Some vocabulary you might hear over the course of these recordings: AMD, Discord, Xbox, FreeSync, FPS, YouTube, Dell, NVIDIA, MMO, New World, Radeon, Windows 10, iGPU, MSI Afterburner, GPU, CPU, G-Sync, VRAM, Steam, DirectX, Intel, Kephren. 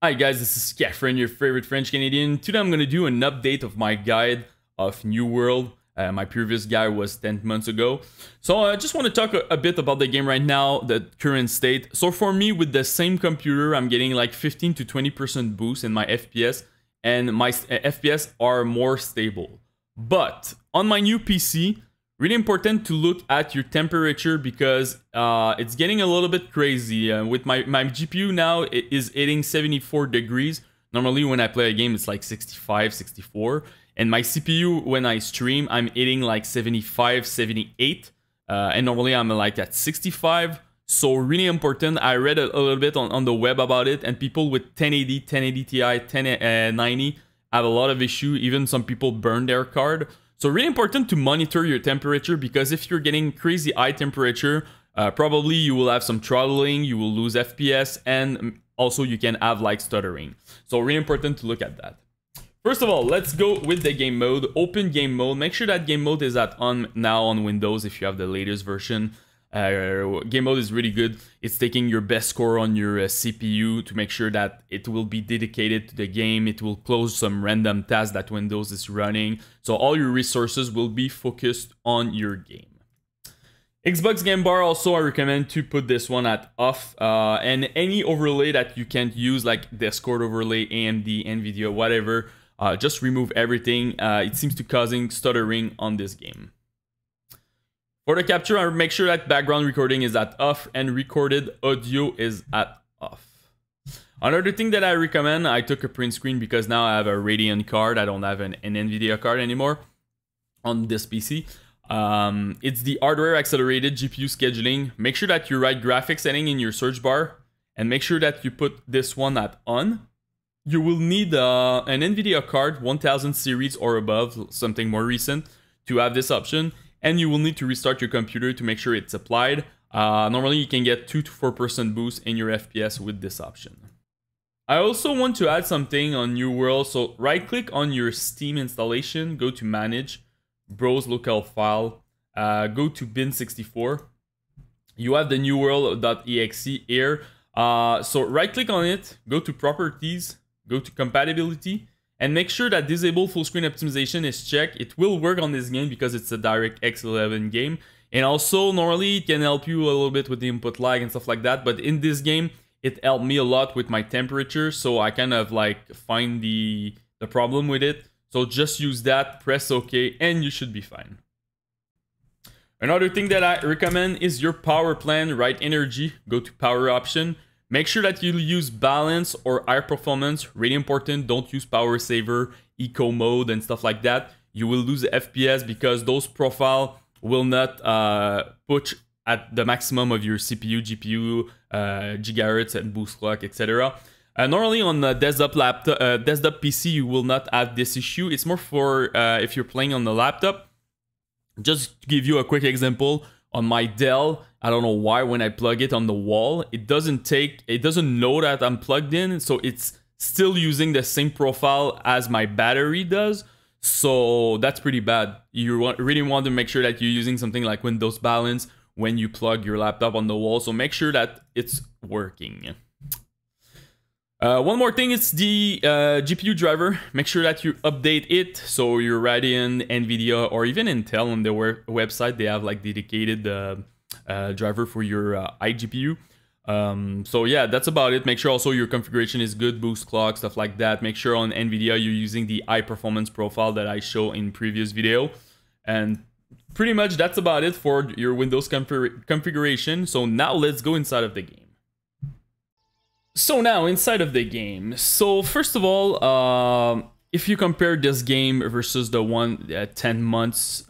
Hi guys, this is Kephren, your favorite French Canadian. Today I'm going to do an update of my guide of New World. My previous guide was 10 months ago. So I just want to talk a bit about the game right now, the current state. So for me, with the same computer, I'm getting like 15 to 20% boost in my FPS, and my FPS are more stable. But on my new PC, really important to look at your temperature because it's getting a little bit crazy. With my GPU now, it is hitting 74 degrees. Normally when I play a game, it's like 65, 64. And my CPU, when I stream, I'm hitting like 75, 78. And normally I'm like at 65. So really important. I read a little bit on the web about it, and people with 1080, 1080 Ti, 1090 have a lot of issue. Even some people burn their card. So really important to monitor your temperature, because if you're getting crazy high temperature, probably you will have some throttling, you will lose FPS, and also you can have like stuttering. So really important to look at that. First of all, let's go with the game mode. Open game mode. Make sure that game mode is at on now on Windows if you have the latest version. Game mode is really good. It's taking your best score on your CPU to make sure that it will be dedicated to the game. It will close some random tasks that Windows is running, so all your resources will be focused on your game. Xbox game bar, also I recommend to put this one at off, and any overlay that you can't use, like Discord overlay, AMD, NVIDIA, whatever, just remove everything. It seems to causing stuttering on this game. For the capture, make sure that background recording is at off and recorded audio is at off. Another thing that I recommend, I took a print screen because now I have a Radeon card. I don't have an NVIDIA card anymore on this PC. It's the hardware accelerated GPU scheduling. Make sure that you write graphics setting in your search bar and make sure that you put this one at on. You will need an NVIDIA card 1000 series or above, something more recent, to have this option. And you will need to restart your computer to make sure it's applied. Normally you can get 2 to 4% boost in your FPS with this option. I also want to add something on New World. So right click on your Steam installation, go to manage, browse local file, go to bin 64. You have the New World.exe here. So right click on it, go to properties, go to compatibility, and make sure that disable full screen optimization is checked. It will work on this game because it's a DirectX 11 game. And also normally it can help you a little bit with the input lag and stuff like that. But in this game, it helped me a lot with my temperature. So I kind of like find the problem with it. So just use that, press OK, and you should be fine. Another thing that I recommend is your power plan, right energy, go to power option. Make sure that you use balance or high performance, really important. Don't use power saver, eco mode and stuff like that. You will lose FPS because those profile will not push at the maximum of your CPU, GPU, gigahertz and boost clock, etc. Normally on the desktop laptop, desktop PC, you will not have this issue. It's more for if you're playing on the laptop. Just to give you a quick example, on my Dell, I don't know why when I plug it on the wall, it doesn't know that I'm plugged in. So it's still using the same profile as my battery does. So that's pretty bad. You really want to make sure that you're using something like Windows Balance when you plug your laptop on the wall. So make sure that it's working. One more thing, it's the GPU driver. Make sure that you update it. So your Radeon, NVIDIA, or even Intel on their website, they have like dedicated driver for your iGPU. So yeah, that's about it. Make sure also your configuration is good, boost clock, stuff like that. Make sure on NVIDIA you're using the high performance profile that I show in previous video. And pretty much that's about it for your Windows configuration. So now let's go inside of the game. So now inside of the game, so first of all, if you compare this game versus the one 10 months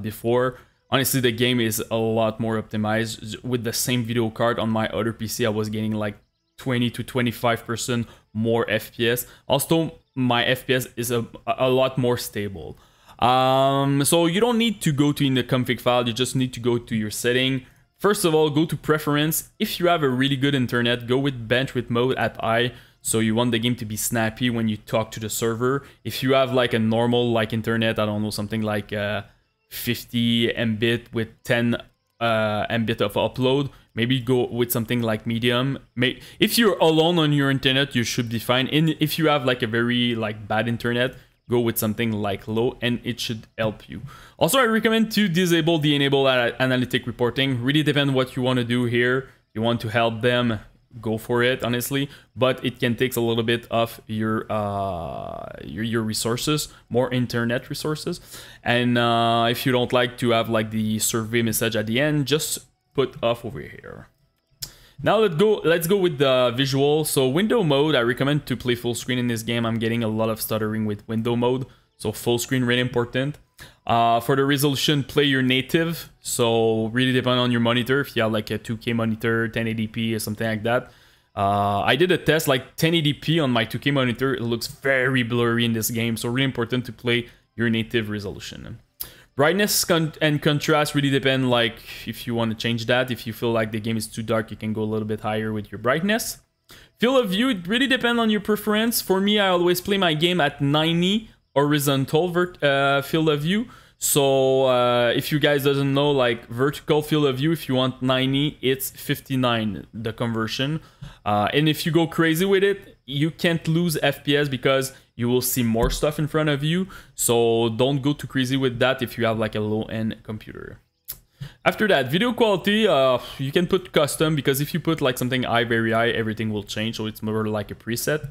before, honestly, the game is a lot more optimized. With the same video card on my other PC, I was getting like 20 to 25% more FPS. Also, my FPS is a lot more stable. So you don't need to go to in the config file, you just need to go to your setting. First of all, go to preference. If you have a really good internet, go with bandwidth mode at high. So you want the game to be snappy when you talk to the server. If you have like a normal like internet, I don't know, something like 50 Mbit with 10 Mbit of upload, Maybe go with something like medium. If you're alone on your internet, you should be fine. And if you have like a very bad internet, go with something like low, and it should help you. Also, I recommend to disable the enable analytic reporting. Really depends what you want to do here. You want to help them, go for it, honestly. But it can take a little bit of your resources, more internet resources. And if you don't like to have like the survey message at the end, just put off over here. Now let's go with the visual. So window mode, I recommend to play full screen in this game. I'm getting a lot of stuttering with window mode. So full screen, really important. For the resolution, play your native. So really depend on your monitor. If you have like a 2K monitor, 1080p or something like that. I did a test like 1080p on my 2K monitor. It looks very blurry in this game. So really important to play your native resolution. Brightness and contrast really depend, like if you want to change that. If you feel like the game is too dark, you can go a little bit higher with your brightness. Field of view, it really depends on your preference. For me, I always play my game at 90 horizontal field of view. So if you guys doesn't know, like vertical field of view, if you want 90, it's 59, the conversion. And if you go crazy with it, you can't lose FPS because you will see more stuff in front of you. So don't go too crazy with that if you have like a low-end computer. After that, video quality, you can put custom, because if you put like something high, very high, everything will change. So it's more like a preset.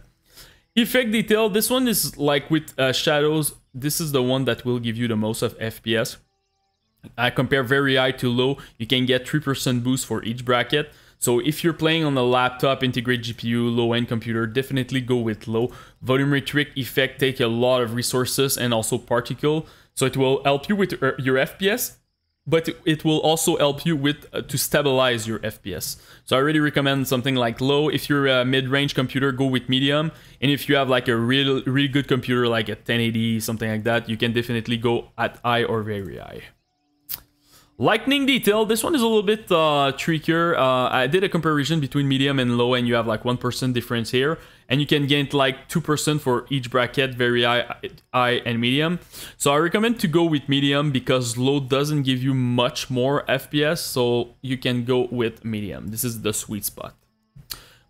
Effect detail, this one is like with shadows. This is the one that will give you the most of FPS. I compare very high to low. You can get 3% boost for each bracket. So if you're playing on a laptop, integrate GPU, low-end computer, definitely go with low. Volumetric effect take a lot of resources and also particle. So it will help you with your FPS, but it will also help you with to stabilize your FPS. So I really recommend something like low. If you're a mid-range computer, go with medium. And if you have like a really good computer, like a 1080, something like that, you can definitely go at high or very high. Lightning detail, this one is a little bit trickier. I did a comparison between medium and low, and you have like 1% difference here, and you can gain like 2% for each bracket, very high and medium. So I recommend to go with medium because low doesn't give you much more FPS, so you can go with medium. This is the sweet spot.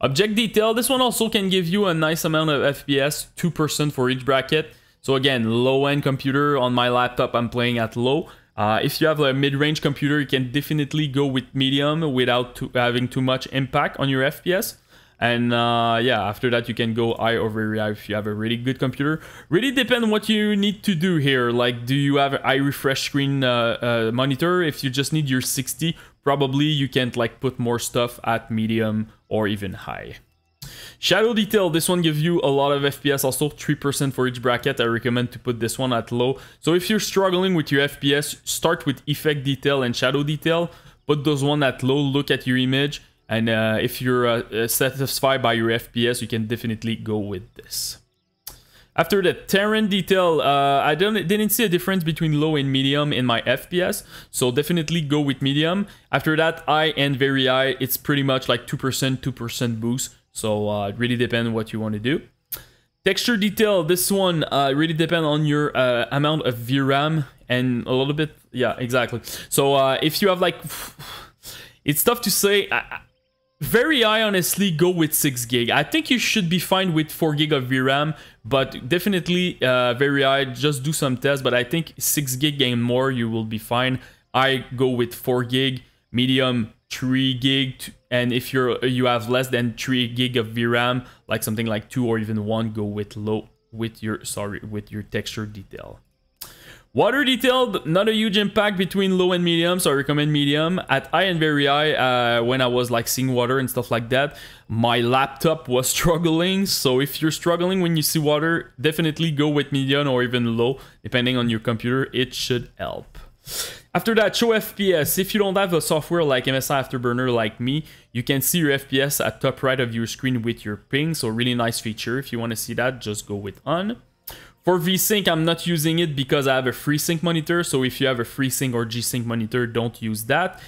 Object detail, this one also can give you a nice amount of FPS, 2% for each bracket. So again, low-end computer, on my laptop I'm playing at low. If you have a mid-range computer, you can definitely go with medium without having too much impact on your FPS. And yeah, after that, you can go high or very high if you have a really good computer. Really depends what you need to do here. Like, do you have an high refresh screen monitor? If you just need your 60, probably you can't like put more stuff at medium or even high. Shadow detail, this one gives you a lot of FPS, also 3% for each bracket. I recommend to put this one at low. So if you're struggling with your FPS, start with effect detail and shadow detail. Put those one at low, look at your image. And if you're satisfied by your FPS, you can definitely go with this. After that, Terran detail, I didn't see a difference between low and medium in my FPS, so definitely go with medium. After that, high and very high, it's pretty much like 2% boost. So it really depends what you want to do. Texture detail, this one really depends on your amount of VRAM and a little bit, yeah, exactly. So if you have like, it's tough to say. Very high, honestly, go with 6 GB. I think you should be fine with 4 GB of VRAM, but definitely very high, just do some tests. But I think 6 GB and more, you will be fine. I go with 4 GB, medium 3 GB, and if you have less than 3 GB of VRAM, like something like 2 or even 1, go with low with your texture detail. Water detail, not a huge impact between low and medium, so I recommend medium. At high and very high, when I was like seeing water and stuff like that, my laptop was struggling. So if you're struggling when you see water, definitely go with medium or even low, depending on your computer. It should help. After that, show FPS. If you don't have a software like MSI Afterburner like me, you can see your FPS at top right of your screen with your ping. So really nice feature. If you want to see that, just go with on. For VSync, I'm not using it because I have a FreeSync monitor. So if you have a FreeSync or G-Sync monitor, don't use that.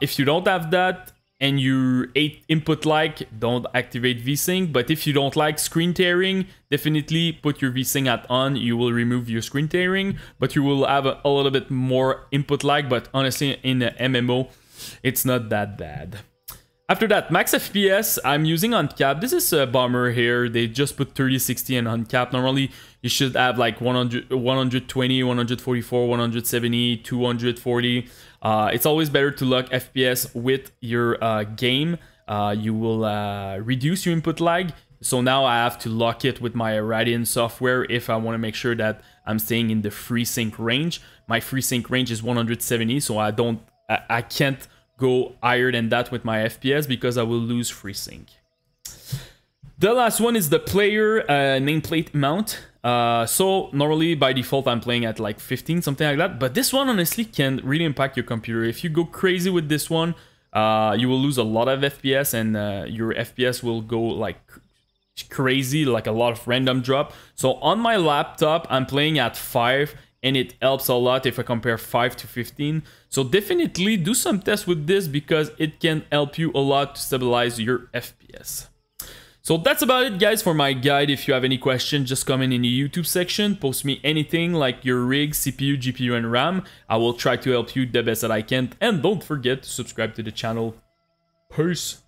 If you don't have that and you hate input like, don't activate VSync. But if you don't like screen tearing, definitely put your VSync at on. You will remove your screen tearing, but you will have a little bit more input like. But honestly, in the MMO, It's not that bad. After that, max FPS, I'm using uncapped. This is a bummer here. They just put 3060 and uncapped. Normally, you should have like 100, 120, 144, 170, 240. It's always better to lock FPS with your game. You will reduce your input lag. So now I have to lock it with my Radeon software if I want to make sure that I'm staying in the FreeSync range. My FreeSync range is 170, so I can't go higher than that with my FPS because I will lose FreeSync. The last one is the player nameplate mount. So normally by default I'm playing at like 15, something like that. But this one honestly can really impact your computer. If you go crazy with this one, you will lose a lot of FPS and your FPS will go like crazy, like a lot of random drop. So on my laptop, I'm playing at 5 and it helps a lot if I compare 5 to 15. So definitely do some tests with this because it can help you a lot to stabilize your FPS. So that's about it, guys, for my guide. If you have any questions, just comment in the YouTube section. Post me anything like your rig, CPU, GPU, and RAM. I will try to help you the best that I can. And don't forget to subscribe to the channel. Peace.